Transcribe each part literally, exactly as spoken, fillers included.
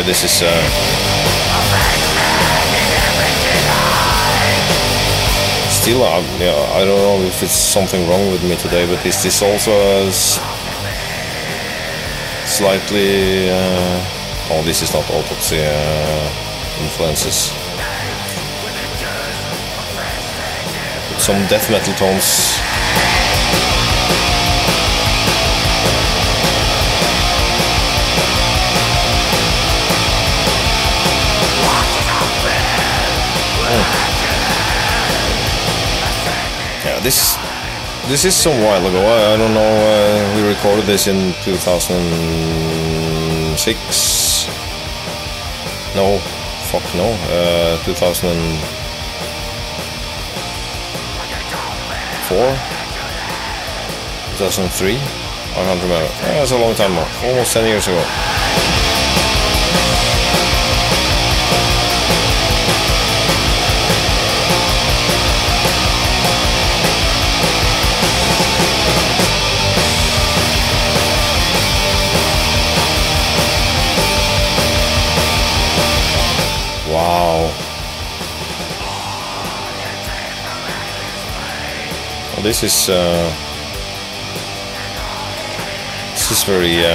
know, this is uh, still, I, you know, I don't know if it's something wrong with me today, but is this also a slightly, uh, oh, this is not autopsy uh, influences. Some death metal tones. Oh. Yeah, this this is some while ago. I, I don't know. Uh, we recorded this in two thousand six. No, fuck no. Uh, two thousand. two thousand three? I can't remember. Yeah, that's a long time ago. Almost ten years ago. Wow. This is uh, this is very uh,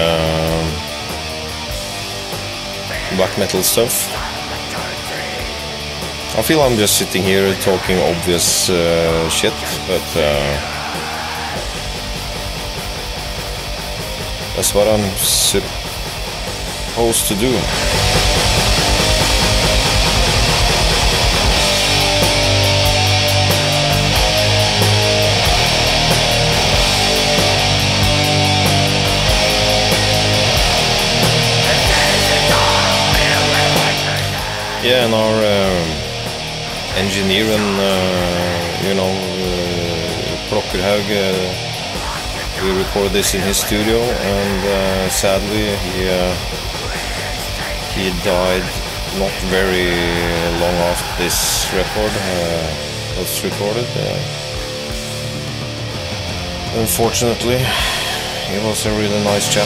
black metal stuff. I feel I'm just sitting here talking obvious uh, shit, but uh, that's what I'm supposed to do. Yeah, and our uh, engineer and, uh, you know, uh, Prokkerhaug, uh, we recorded this in his studio, and uh, sadly he, uh, he died not very long after this record uh, was recorded. Uh, unfortunately, he was a really nice chap.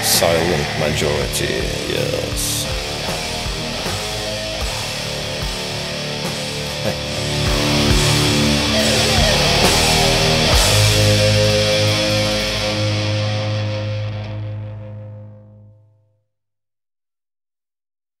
Silent majority, yes.